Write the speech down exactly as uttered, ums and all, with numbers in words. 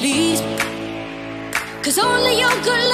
Please, 'cause only your good